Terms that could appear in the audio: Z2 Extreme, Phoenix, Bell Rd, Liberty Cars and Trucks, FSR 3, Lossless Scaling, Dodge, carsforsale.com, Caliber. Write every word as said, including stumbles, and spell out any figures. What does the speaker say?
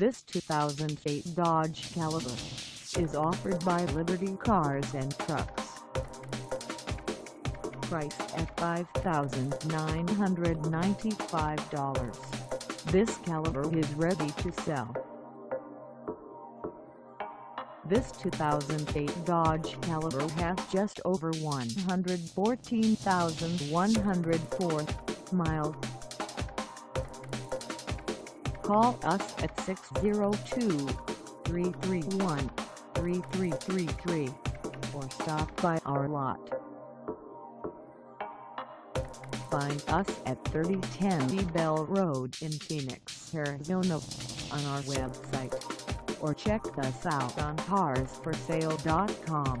This two thousand eight Dodge Caliber is offered by Liberty Cars and Trucks. Priced at five thousand nine hundred ninety-five dollars, this Caliber is ready to sell. This two thousand eight Dodge Caliber has just over one hundred fourteen thousand one hundred four miles. Call us at six zero two, three three one, three three three three or stop by our lot. Find us at thirty ten Bell Road in Phoenix, Arizona on our website, or check us out on cars for sale dot com.